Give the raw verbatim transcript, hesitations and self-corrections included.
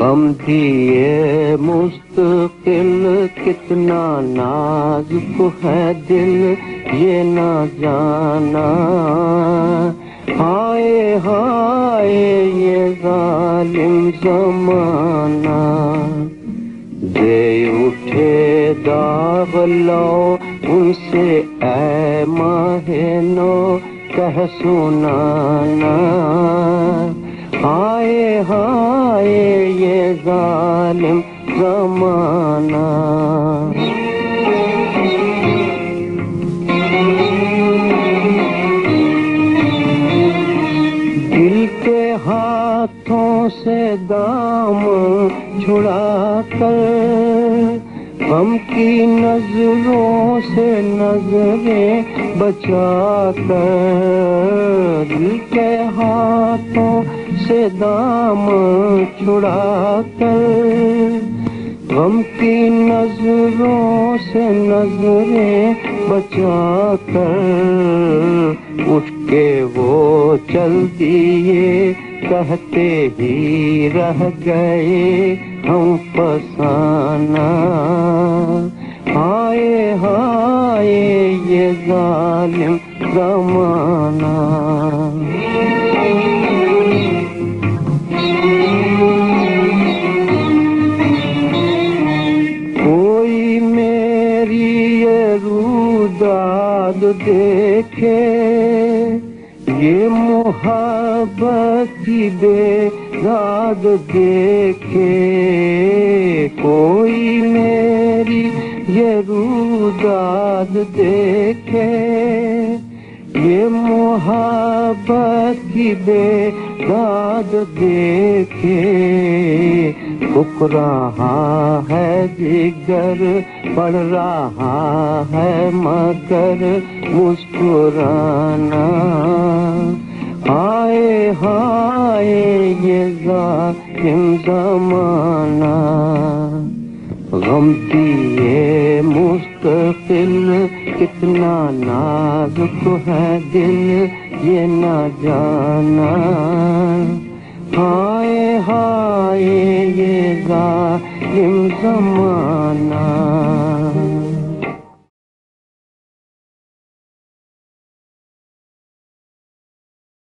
गम दिए मुस्तकिल कितना नाजुक है दिल ये ना जाना। हाय हाय ये जालिम जमाना। दे उठे दाग लो उनसे ऐ माहिनो कह सुनाना। हाय हाय ये जालिम जमाना। दिल के हाथों से दाम छुड़ा कर गम की नजरों से नजरें बचाकर। दिल के हाथों से दाम छुड़ाकर गम की नजरों से नजरें बचाकर उठ के वो चल दिए कहते ही रह गए हम फसाना। हाय हाय ये जालिम ज़माना। कोई मेरी ये रुदाद देखे ये मोहब्बत की बेदाद देखे। कोई मेरी ये रुदाद देखे ये मोहब्बत की बेदाद देखे। फुक रहा है जिगर पड़ रहा है मगर मुस्कुराना। हाय हाय ये जालिम ज़माना। गम दिए मुस्तकिल कितना नाजुक है दिल ये ना जाना। हाय हाय ये जालिम ज़माना।